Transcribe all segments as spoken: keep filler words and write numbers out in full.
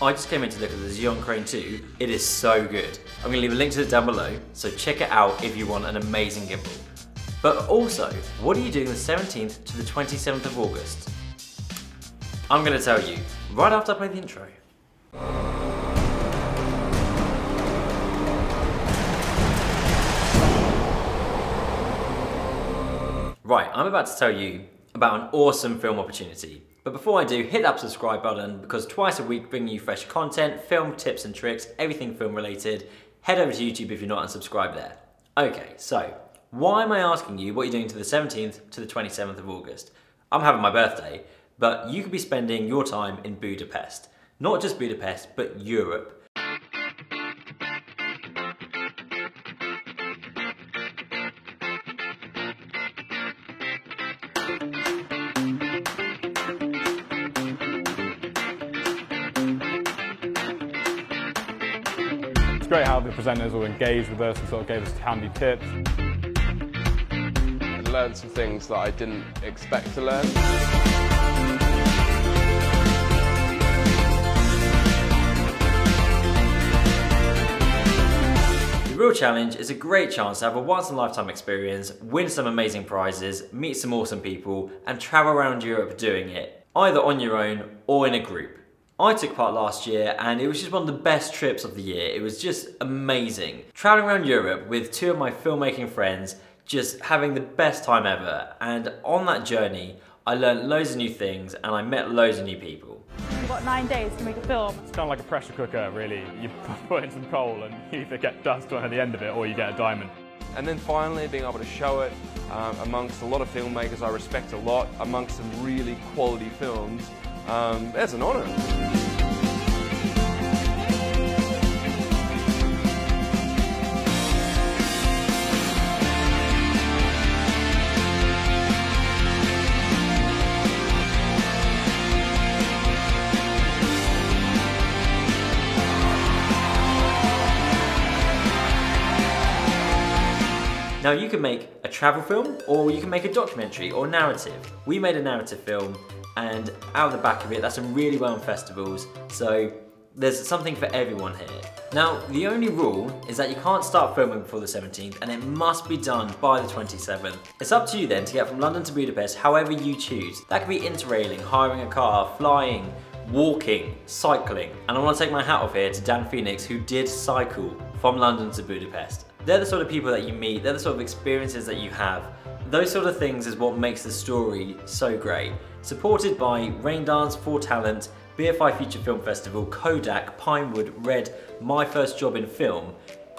I just came in to look at the Zhiyun Crane two. It is so good. I'm going to leave a link to it down below, so check it out if you want an amazing gimbal. But also, what are you doing the seventeenth to the twenty-seventh of August? I'm going to tell you, right after I play the intro. Right, I'm about to tell you about an awesome film opportunity. But before I do, hit that subscribe button, because twice a week bringing you fresh content, film tips and tricks, everything film related. Head over to YouTube if you're not and subscribe there. Okay, so why am I asking you what you're doing to the seventeenth to the twenty-seventh of August? I'm having my birthday, but you could be spending your time in Budapest. Not just Budapest, but Europe. It's great how the presenters all engaged with us and sort of gave us handy tips. I learned some things that I didn't expect to learn. The Real Challenge is a great chance to have a once-in-a-lifetime experience, win some amazing prizes, meet some awesome people, and travel around Europe doing it, either on your own or in a group. I took part last year and it was just one of the best trips of the year. It was just amazing. Traveling around Europe with two of my filmmaking friends, just having the best time ever. And on that journey, I learned loads of new things and I met loads of new people. You've got nine days to make a film. It's kind of like a pressure cooker, really. You put in some coal and you either get dust on at the end of it or you get a diamond. And then finally being able to show it um, amongst a lot of filmmakers I respect a lot, amongst some really quality films. Um, that's an honour. Now you can make a travel film, or you can make a documentary or narrative. We made a narrative film, and out of the back of it, that's done really well in festivals, so there's something for everyone here. Now, the only rule is that you can't start filming before the seventeenth, and it must be done by the twenty-seventh. It's up to you then to get from London to Budapest however you choose. That could be interrailing, hiring a car, flying, walking, cycling. And I want to take my hat off here to Dan Phoenix, who did cycle from London to Budapest. They're the sort of people that you meet, they're the sort of experiences that you have. Those sort of things is what makes the story so great. Supported by Raindance, four talent, B F I Future Film Festival, Kodak, Pinewood, Red, My First Job in Film,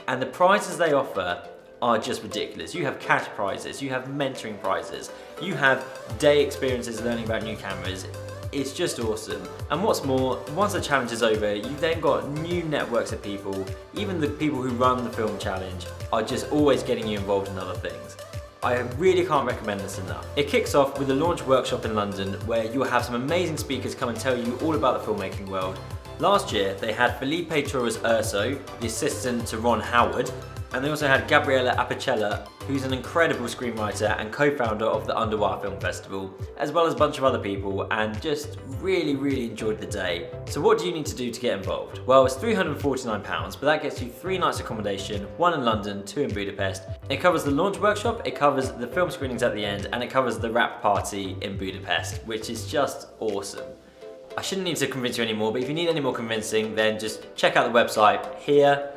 and the prizes they offer are just ridiculous. You have cash prizes, you have mentoring prizes, you have day experiences learning about new cameras. It's just awesome. And what's more, once the challenge is over, you've then got new networks of people. Even the people who run the film challenge are just always getting you involved in other things. I really can't recommend this enough. It kicks off with a launch workshop in London where you'll have some amazing speakers come and tell you all about the filmmaking world. Last year, they had Felipe Torres Urso, the assistant to Ron Howard, and they also had Gabriella Apicella, who's an incredible screenwriter and co-founder of the Underwire Film Festival, as well as a bunch of other people, and just really, really enjoyed the day. So what do you need to do to get involved? Well, it's three hundred and forty-nine pounds, but that gets you three nights accommodation, one in London, two in Budapest. It covers the launch workshop, it covers the film screenings at the end, and it covers the wrap party in Budapest, which is just awesome. I shouldn't need to convince you anymore, but if you need any more convincing, then just check out the website here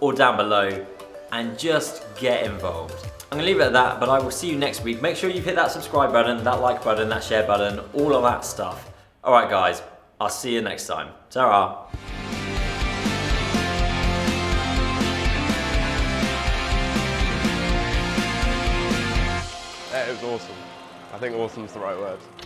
or down below, and just get involved. I'm gonna leave it at that, but I will see you next week. Make sure you've hit that subscribe button, that like button, that share button, all of that stuff. All right, guys, I'll see you next time. Ta-ra. That was awesome. I think awesome's the right word.